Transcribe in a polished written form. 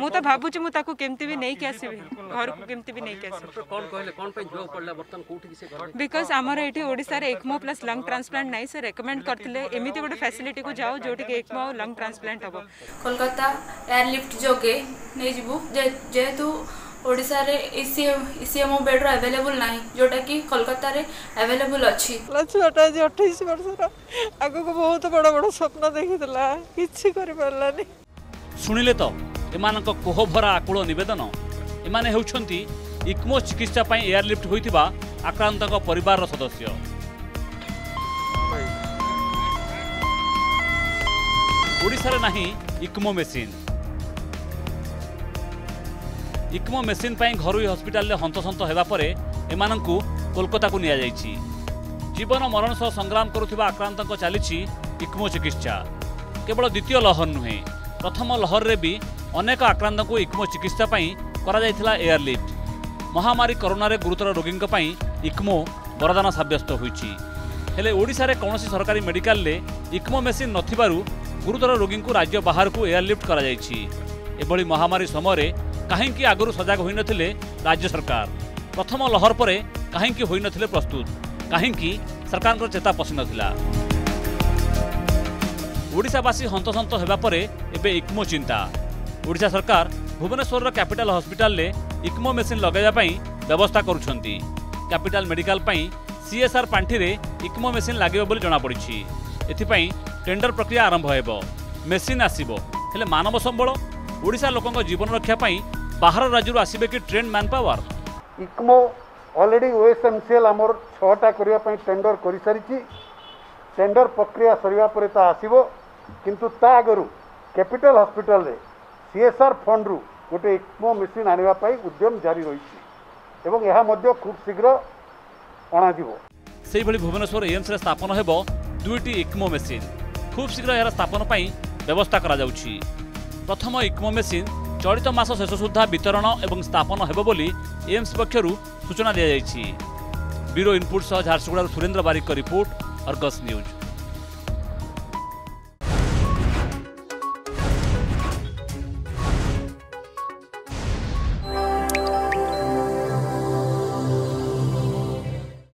मुता भाबुची मुता को केमती भी नहीं कैसे भी घर को केमती भी नहीं कैसे कौन कहले कौन पे जोग पडला बर्तन कोठी किसे घर बिकॉज़ हमर एठी ओडिसा रे एक्मो प्लस लंग ट्रांसप्लांट नाही से रेकमेंड करथिले एमिति गोटे फैसिलिटी को जाओ जोटी के एक्मो लंग ट्रांसप्लांट हबो कोलकाता एयर लिफ्ट जोगे नै जिवो जेतु ओडिसा रे ईसीएमओ बेड रो अवेलेबल नाही जोटा की कोलकाता रे अवेलेबल अछि छोटा जे 28 वर्ष रो आगो को बहुत बडो बडो सपना देखितला किछि करि परला नै सुनिले तो एमानक कोहभरा आकुल नवेदन एमाने होउछंती इक्मो चिकित्सा पई एयरलिफ्ट होइतिबा आक्रांतक परिवार रो सदस्य ओडिसा रे नाही इक्मो मेसिन पई घरुई हॉस्पिटल ले हंतसंत हेबा परे एमानकु कोलकाता को निया जाईछि जीवन मरण सह संग्राम करूथिबा आक्रांतक चालिछि इक्मो चिकित्सा केवल द्वितीय लहर नुहे प्रथम लहर रे भी अनेक आक्रांत को इक्मो चिकित्सा करा एयरलिफ्ट महामारी कोरोना रे गुरुतर रोगी इक्मो वरदान सब्यस्त होले ओडिसा रे कौन सरकारी मेडिकल ले इक्मो मेसीन नथिबारु गुरुतर रोगी राज्य बाहर को एयरलिफ्ट करा एभली महामारी समय कहीं आगु सजग हो राज्य सरकार प्रथम लहर पर कहीं हो प्रस्तुत कहीं सरकार चेता पशिना ओडिसावासी हंतसंत होगापर एवं इक्मो चिंता ओडिशा सरकार भुवनेश्वर कैपिटल हॉस्पिटल ले इक्मो मेसीन लगाई व्यवस्था करुछंती कैपिटल मेडिकल सीएसआर पांठी रे इक्मो मेसीन लगे बोली जनापड़ी एथिपाई टेंडर प्रक्रिया आरंभ हो मेसीन आसीबो हेले मानव संबल ओडिशा लोकंक जीवन रक्षा बाहर राज्य आसबे कि train man power ECMO already OSMCL हमर 6टा करिया पई टेंडर करि सारिछि टेंडर प्रक्रिया सरिया परे ता आसीबो किंतु ता आगरु कैपिटल हॉस्पिटल रे सीएसआर फंड रु गोटे इक्मो मेसीन आने उद्यम जारी रही एवं यह खूब शीघ्र अणाजिव से भुवनेश्वर एम्स रे स्थापन हेब दुईटी इक्मो मेसीन खूब शीघ्र यार स्थापन पई व्यवस्था करा जाउछि प्रथम इक्मो मेसीन चलित मास शेष सुधा वितरण एवं स्थापन हेब बोली एम्स पक्षरु सूचना दिया जाइछि ब्यूरो इनपुट सह Jharsuguda Surendra Barik report Argus news.